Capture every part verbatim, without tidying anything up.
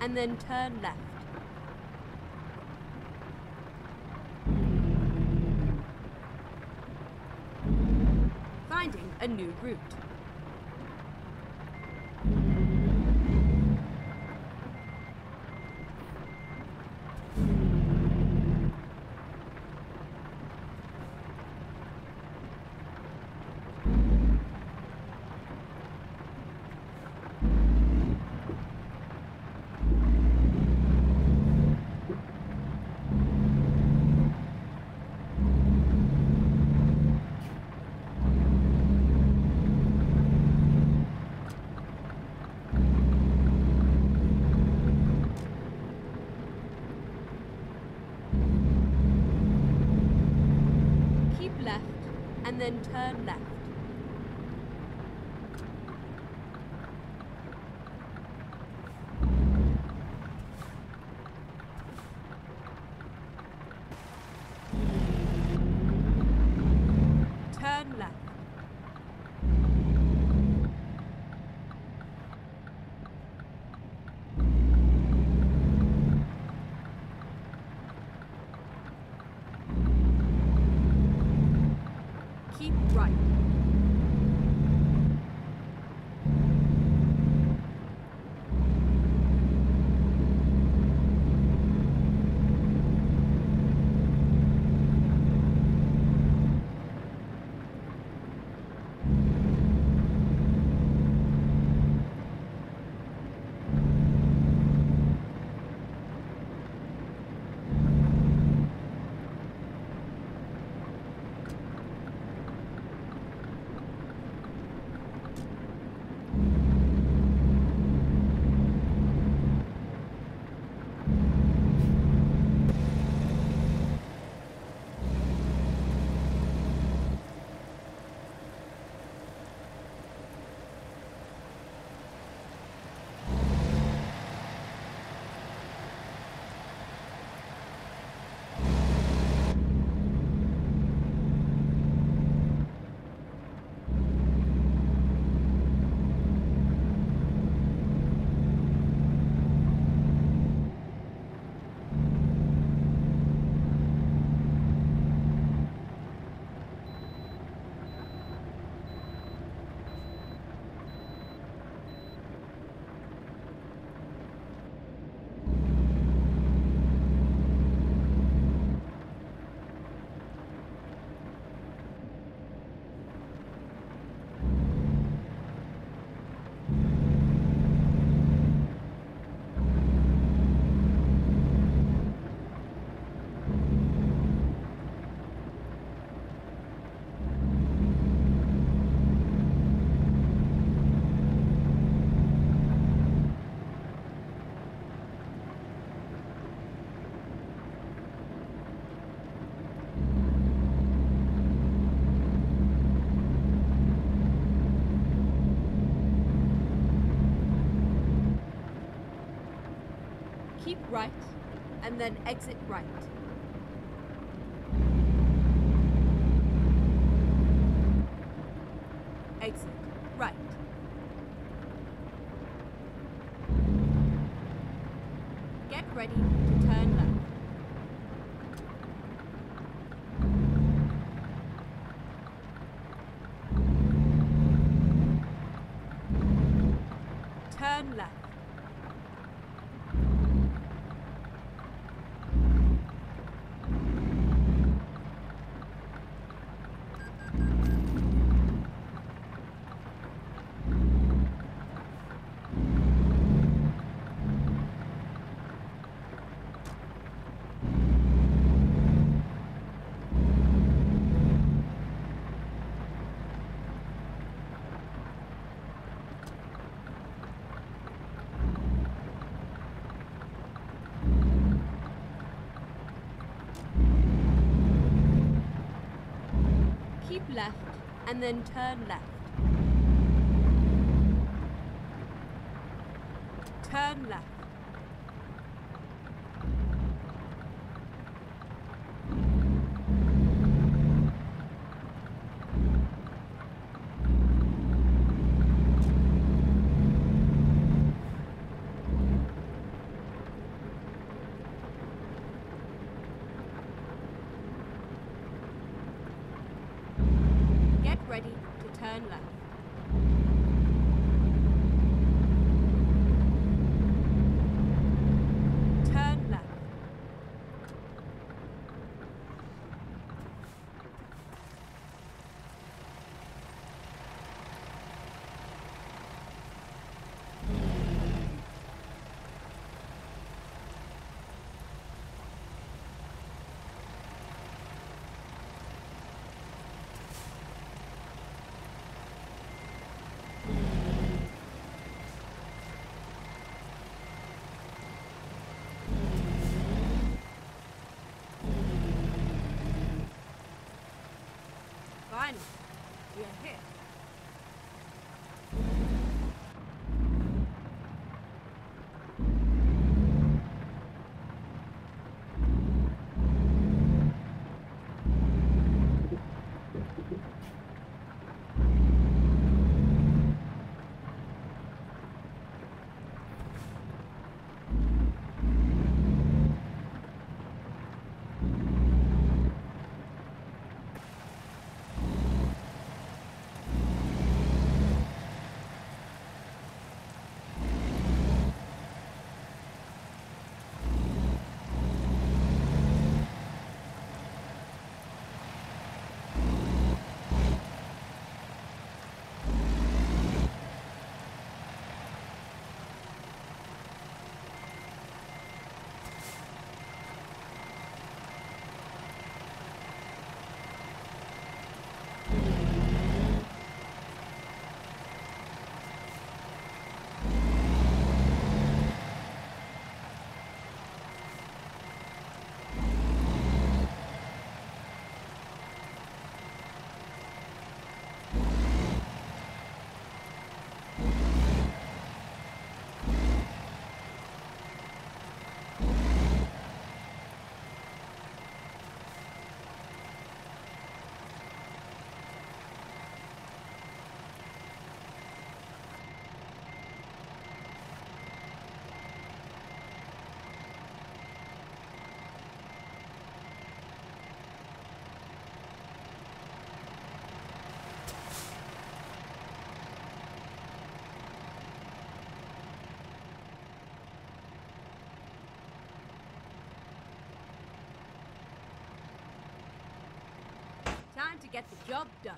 and then turn left. Finding a new route. And then turn left. Turn left. Keep right. Keep right, and then exit right. Exit right. Get ready to turn left. Turn left. Keep left, and then turn left. Turn left. own life. Finally, we are here. Time to get the job done.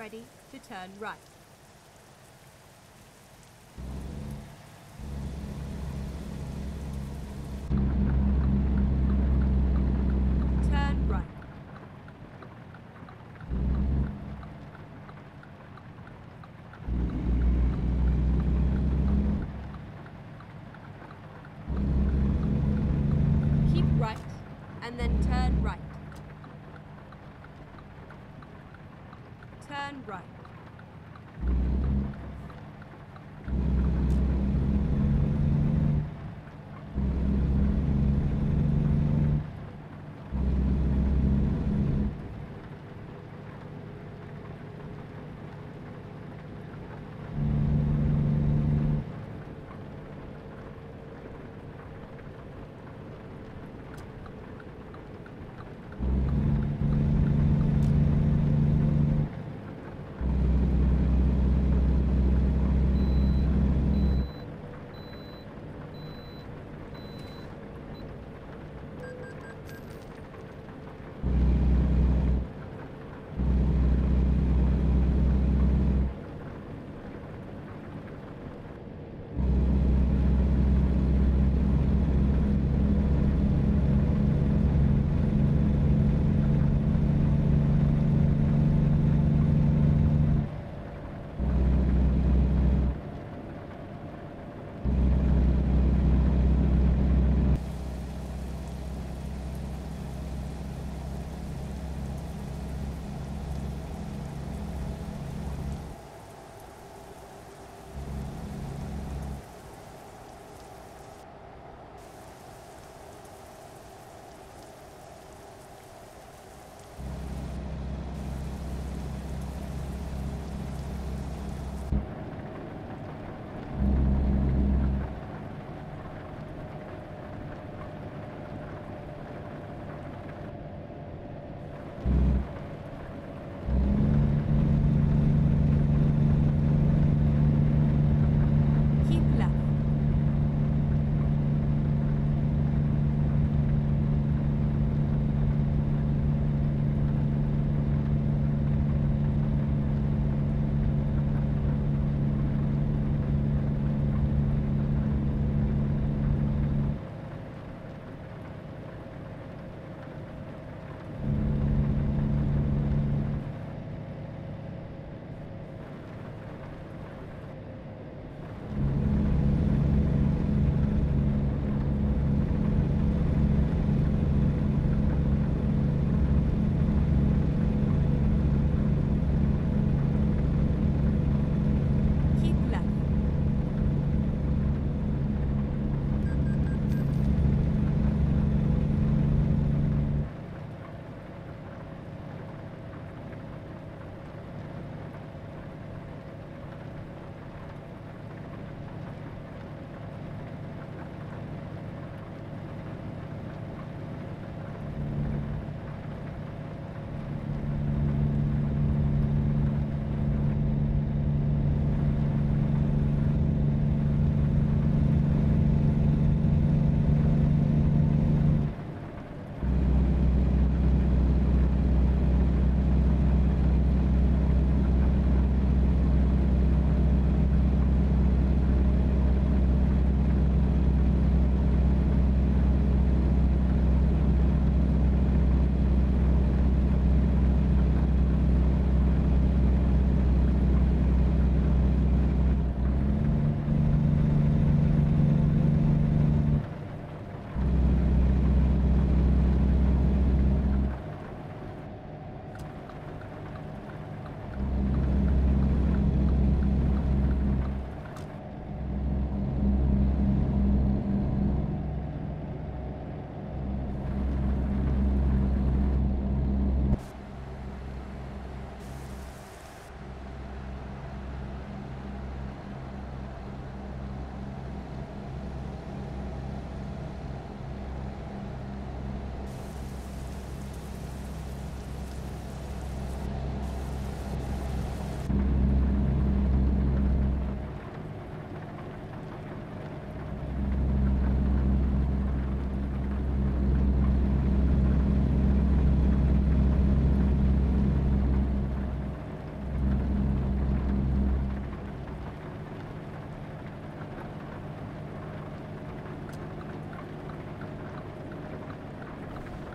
ready to turn right. Turn right. Keep right and then turn right. Turn right.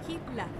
Keep left.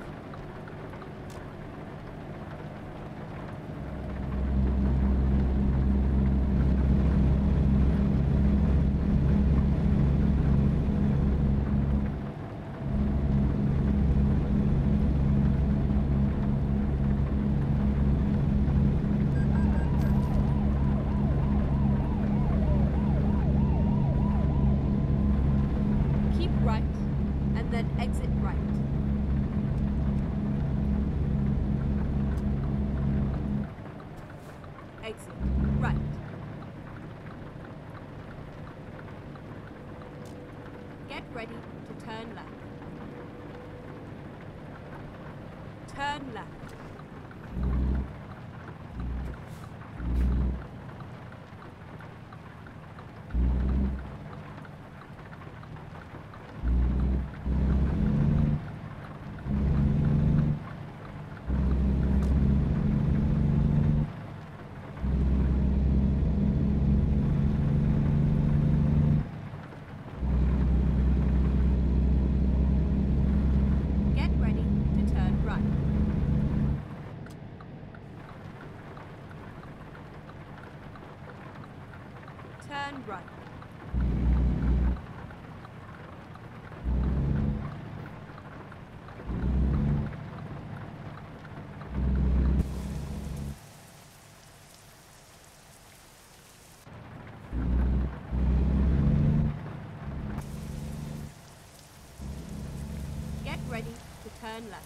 Turn left.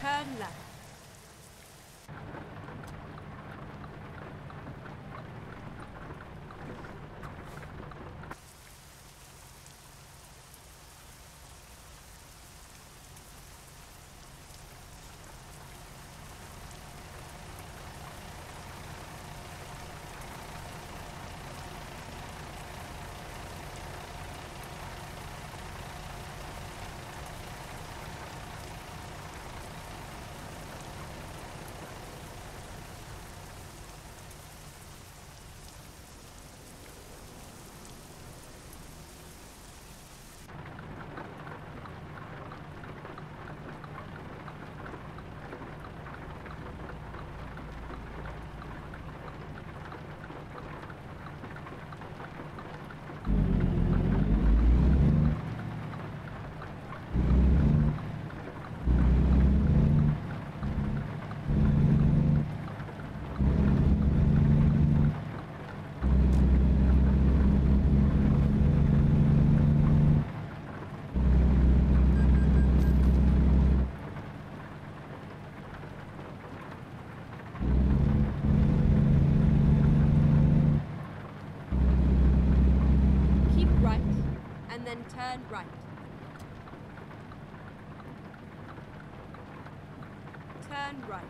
Turn left. Then turn right. Turn right.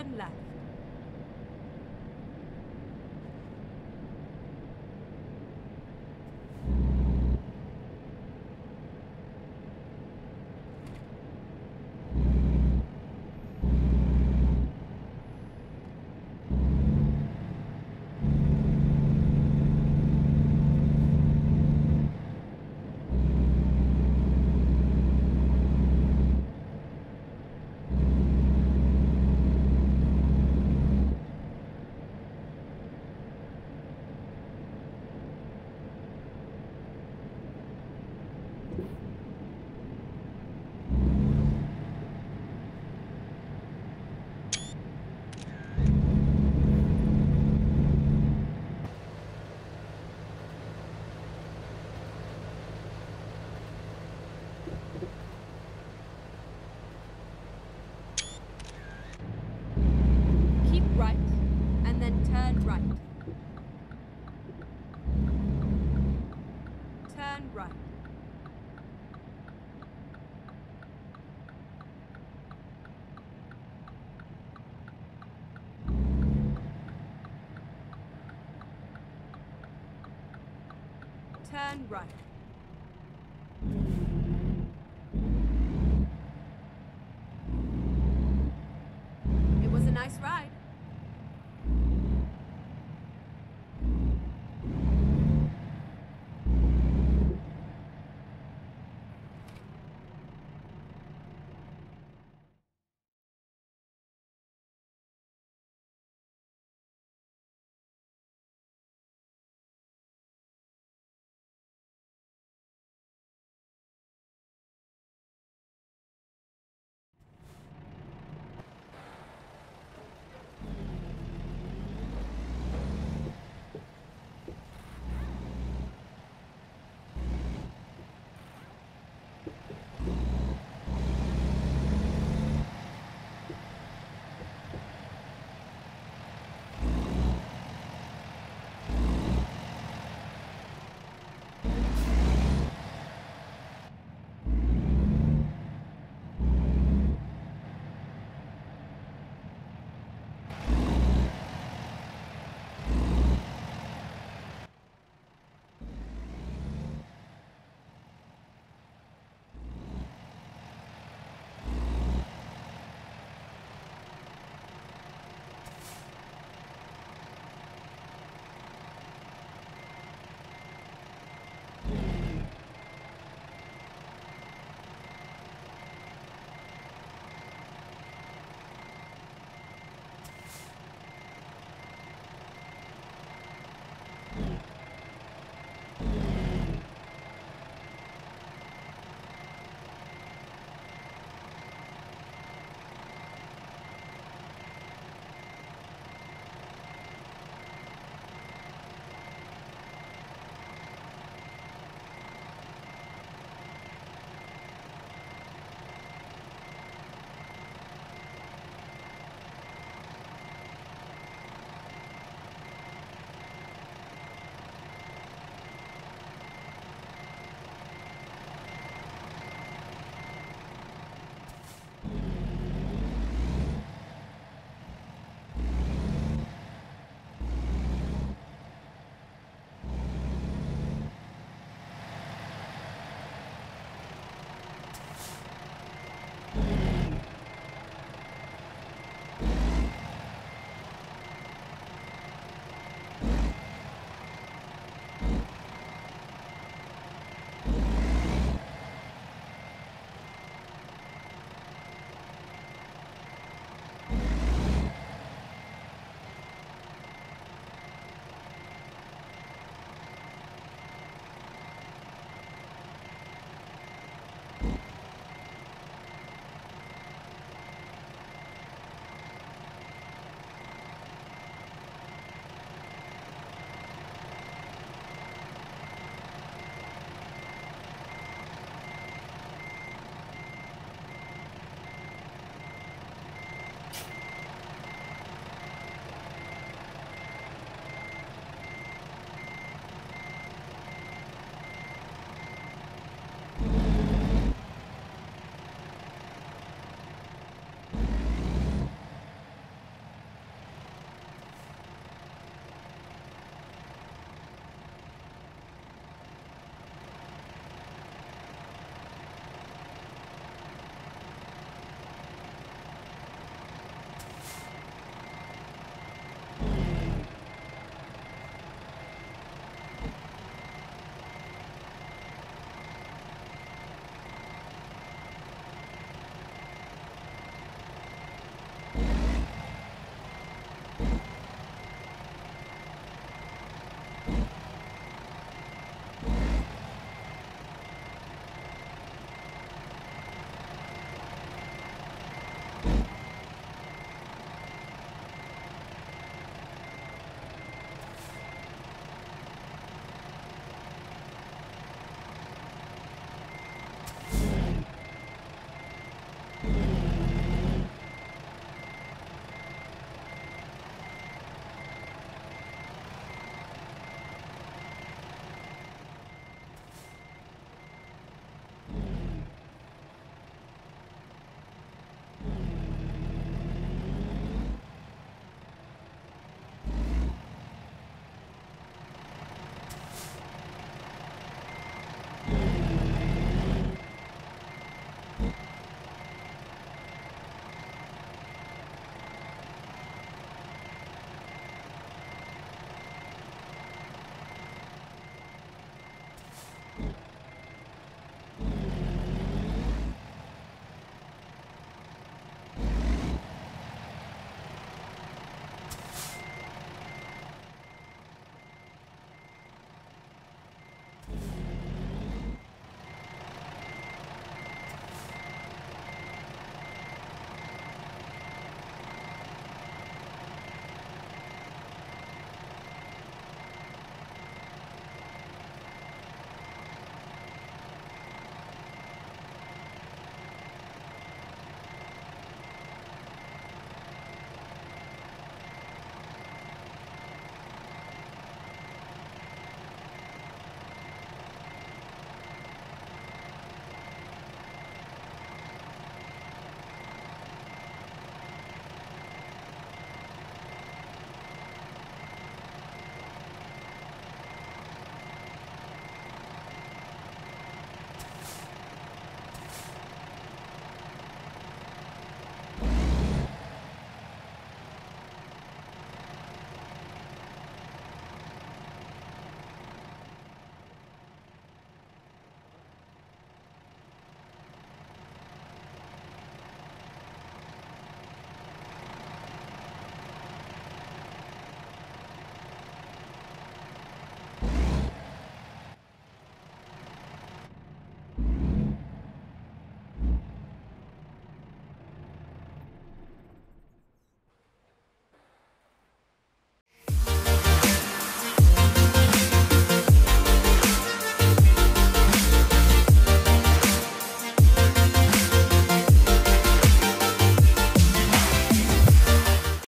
Turn left. Turn right. It was a nice ride.